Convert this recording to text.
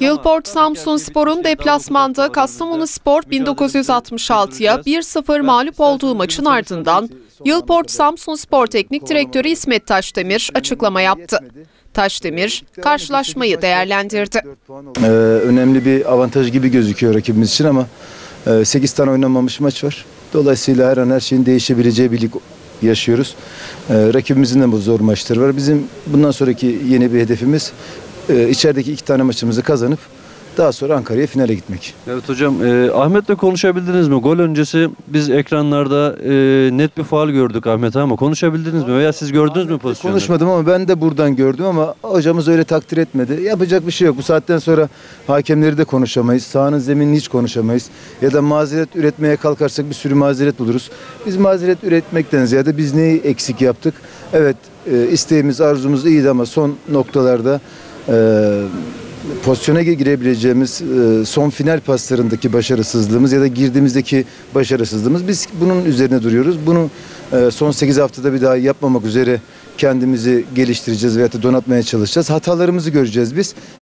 Yılport Samsunspor'un deplasmanda Kastamonuspor 1966'ya 1-0 mağlup olduğu maçın ardından Yılport Samsunspor Teknik Direktörü İsmet Taşdemir açıklama yaptı. Taşdemir karşılaşmayı değerlendirdi. Önemli bir avantaj gibi gözüküyor rakibimiz için ama 8 tane oynanmamış maç var. Dolayısıyla her an her şeyin değişebileceği bir lig yaşıyoruz. Rakibimizin de bu zor maçları var. Bizim bundan sonraki yeni bir hedefimiz içerideki 2 tane maçımızı kazanıp daha sonra Ankara'ya finale gitmek. Evet hocam, Ahmet'le konuşabildiniz mi? Gol öncesi biz ekranlarda net bir faul gördük Ahmet'e ama konuşabildiniz mi? Veya siz gördünüz mü pozisyonu? Konuşmadım ama ben de buradan gördüm ama hocamız öyle takdir etmedi. Yapacak bir şey yok. Bu saatten sonra hakemleri de konuşamayız. Sahanın zeminini hiç konuşamayız. Ya da mazeret üretmeye kalkarsak bir sürü mazeret buluruz. Biz mazeret üretmekten ziyade biz neyi eksik yaptık? Evet, isteğimiz, arzumuz iyiydi ama son noktalarda pozisyona girebileceğimiz son final paslarındaki başarısızlığımız ya da girdiğimizdeki başarısızlığımız, biz bunun üzerine duruyoruz. Bunu son 8 haftada bir daha yapmamak üzere kendimizi geliştireceğiz veyahut da donatmaya çalışacağız. Hatalarımızı göreceğiz biz.